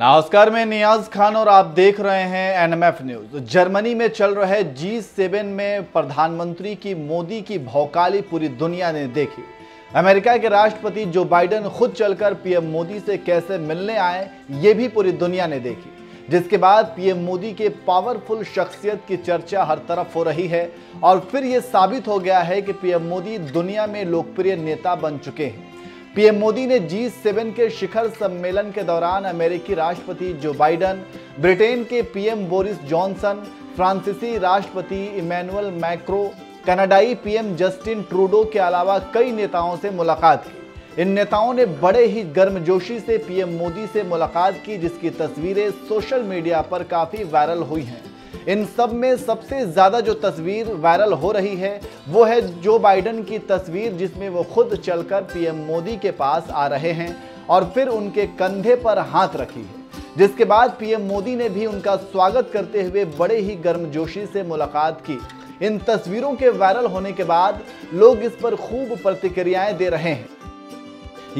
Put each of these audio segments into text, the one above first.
नमस्कार, मैं नियाज खान और आप देख रहे हैं एनएमएफ न्यूज। जर्मनी में चल रहे G7 में प्रधानमंत्री की मोदी की भौकाली पूरी दुनिया ने देखी। अमेरिका के राष्ट्रपति जो बाइडन खुद चलकर पीएम मोदी से कैसे मिलने आए ये भी पूरी दुनिया ने देखी, जिसके बाद पीएम मोदी के पावरफुल शख्सियत की चर्चा हर तरफ हो रही है। और फिर ये साबित हो गया है कि पीएम मोदी दुनिया में लोकप्रिय नेता बन चुके हैं। पीएम मोदी ने G7 के शिखर सम्मेलन के दौरान अमेरिकी राष्ट्रपति जो बाइडन, ब्रिटेन के पीएम बोरिस जॉनसन, फ्रांसीसी राष्ट्रपति इमैनुअल मैक्रो, कनाडाई पीएम जस्टिन ट्रूडो के अलावा कई नेताओं से मुलाकात की। इन नेताओं ने बड़े ही गर्मजोशी से पीएम मोदी से मुलाकात की, जिसकी तस्वीरें सोशल मीडिया पर काफ़ी वायरल हुई हैं। इन सब में सबसे ज़्यादा जो तस्वीर वायरल हो रही है वो है जो बाइडन की तस्वीर, जिसमें वो खुद चलकर पीएम मोदी के पास आ रहे हैं और फिर उनके कंधे पर हाथ रखी है, जिसके बाद पीएम मोदी ने भी उनका स्वागत करते हुए बड़े ही गर्मजोशी से मुलाकात की। इन तस्वीरों के वायरल होने के बाद लोग इस पर खूब प्रतिक्रियाएं दे रहे हैं।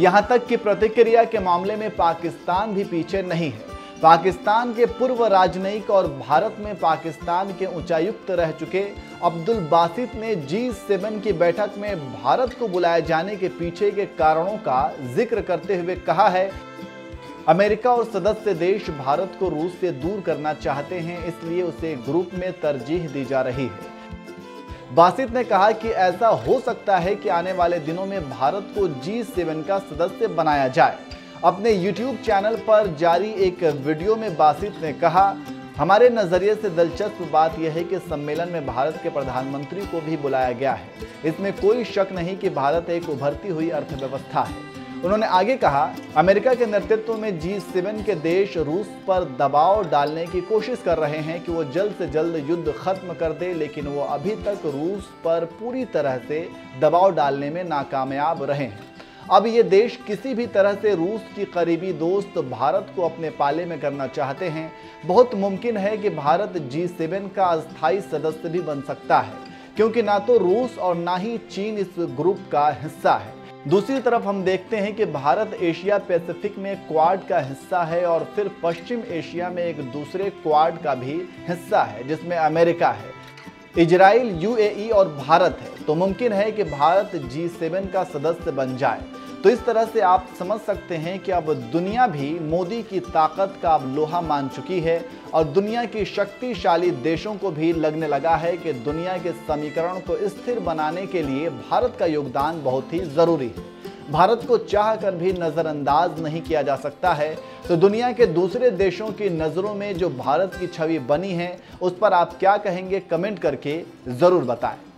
यहाँ तक कि प्रतिक्रिया के मामले में पाकिस्तान भी पीछे नहीं है। पाकिस्तान के पूर्व राजनयिक और भारत में पाकिस्तान के उच्चायुक्त रह चुके अब्दुल बासित ने G7 की बैठक में भारत को बुलाए जाने के पीछे के कारणों का जिक्र करते हुए कहा है, अमेरिका और सदस्य देश भारत को रूस से दूर करना चाहते हैं, इसलिए उसे ग्रुप में तरजीह दी जा रही है। बासित ने कहा कि ऐसा हो सकता है कि आने वाले दिनों में भारत को G7 का सदस्य बनाया जाए। अपने YouTube चैनल पर जारी एक वीडियो में बासित ने कहा, हमारे नज़रिए से दिलचस्प बात यह है कि सम्मेलन में भारत के प्रधानमंत्री को भी बुलाया गया है। इसमें कोई शक नहीं कि भारत एक उभरती हुई अर्थव्यवस्था है। उन्होंने आगे कहा, अमेरिका के नेतृत्व में G7 के देश रूस पर दबाव डालने की कोशिश कर रहे हैं कि वो जल्द से जल्द युद्ध खत्म कर दे, लेकिन वो अभी तक रूस पर पूरी तरह से दबाव डालने में नाकामयाब रहे हैं। अब ये देश किसी भी तरह से रूस की करीबी दोस्त भारत को अपने पाले में करना चाहते हैं। बहुत मुमकिन है कि भारत G7 का अस्थायी सदस्य भी बन सकता है, क्योंकि ना तो रूस और ना ही चीन इस ग्रुप का हिस्सा है। दूसरी तरफ हम देखते हैं कि भारत एशिया पैसिफिक में क्वाड का हिस्सा है और फिर पश्चिम एशिया में एक दूसरे क्वाड का भी हिस्सा है, जिसमें अमेरिका है, इजराइल, UAE और भारत है। तो मुमकिन है कि भारत G7 का सदस्य बन जाए। तो इस तरह से आप समझ सकते हैं कि अब दुनिया भी मोदी की ताकत का अब लोहा मान चुकी है और दुनिया की शक्तिशाली देशों को भी लगने लगा है कि दुनिया के समीकरण को स्थिर बनाने के लिए भारत का योगदान बहुत ही ज़रूरी है। भारत को चाह कर भी नज़रअंदाज नहीं किया जा सकता है। तो दुनिया के दूसरे देशों की नज़रों में जो भारत की छवि बनी है, उस पर आप क्या कहेंगे, कमेंट करके ज़रूर बताएं।